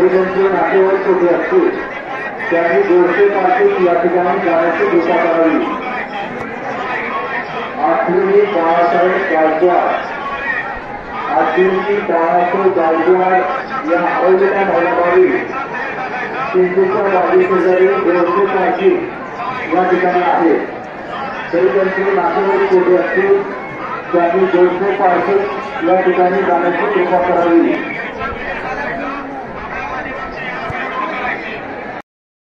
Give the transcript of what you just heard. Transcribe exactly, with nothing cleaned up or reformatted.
गरिबांची नातेवाईक कोणी असतील त्यांनी दोनशे पाचशे या ठिकाणी जाण्याची दिशा करावी. आठवी बाळासाहेब गायकवाड आठवी बाळासाहेब गायकवाड या आयोजना भागाबाई सिंधुचा वादी शेजारी दोनशे पाचशे या ठिकाणी आहे. गरिबांची नातेवाईक कोणी असतील त्यांनी दोनशे पाचशे या ठिकाणी जाण्याची दिशा करावी.